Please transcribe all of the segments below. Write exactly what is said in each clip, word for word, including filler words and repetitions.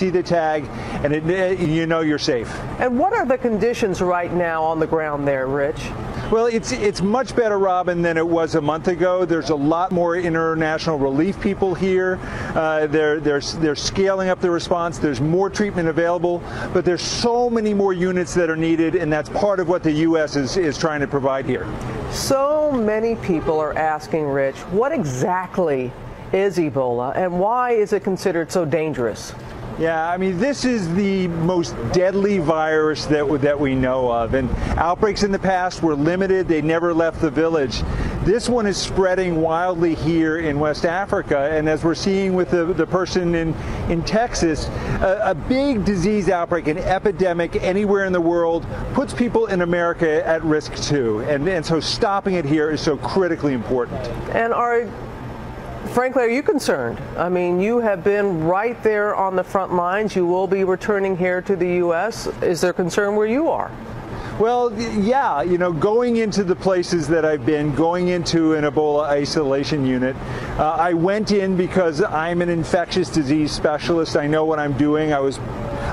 see the tag, and it, it, you know you're safe. And what are the conditions right now on the ground there, Rich? Well, it's it's much better, Robin, than it was a month ago. There's a lot more international relief people here. Uh, they're, they're, they're scaling up the response. There's more treatment available, but there's so many more units that are needed, and that's part of what the U S is, is trying to provide here. So many people are asking, Rich, what exactly is Ebola, and why is it considered so dangerous? Yeah, I mean, this is the most deadly virus that, that we know of, and outbreaks in the past were limited. They never left the village. This one is spreading wildly here in West Africa, and as we're seeing with the, the person in, in Texas, a, a big disease outbreak, an epidemic anywhere in the world, puts people in America at risk too, and, and so stopping it here is so critically important. And our Frankly, are you concerned? I mean, you have been right there on the front lines. You will be returning here to the U S Is there concern where you are? Well, yeah, you know, going into the places that I've been, going into an Ebola isolation unit, uh, I went in because I'm an infectious disease specialist. I know what I'm doing. I was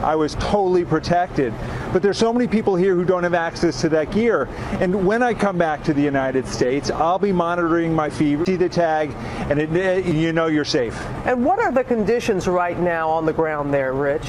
I was totally protected. But there's so many people here who don't have access to that gear. And when I come back to the United States, I'll be monitoring my fever, see the tag, and it, it, you know you're safe. And what are the conditions right now on the ground there, Rich?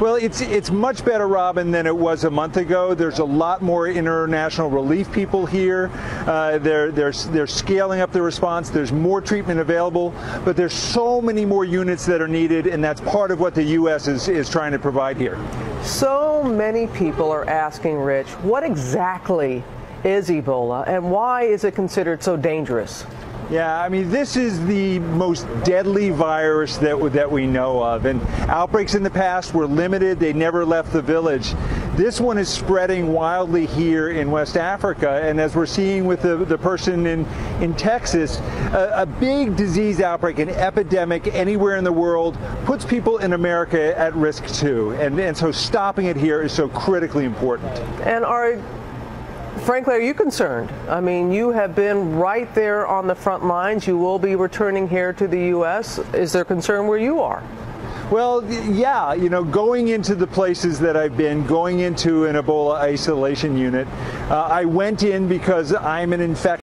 Well, it's it's much better, Robin, than it was a month ago. There's a lot more international relief people here. Uh, they're, they're, they're scaling up the response. There's more treatment available, but there's so many more units that are needed, and that's part of what the U S is, is trying to provide here. So many people are asking, Rich, what exactly is Ebola, and why is it considered so dangerous? Yeah, I mean, this is the most deadly virus that, that we know of, and outbreaks in the past were limited. They never left the village. This one is spreading wildly here in West Africa, and as we're seeing with the, the person in, in Texas, a, a big disease outbreak, an epidemic anywhere in the world, puts people in America at risk too, and, and so stopping it here is so critically important. And our Frankly, are you concerned? I mean, you have been right there on the front lines. You will be returning here to the U S Is there concern where you are? Well, yeah, you know, going into the places that I've been, going into an Ebola isolation unit, uh, I went in because I'm an infectious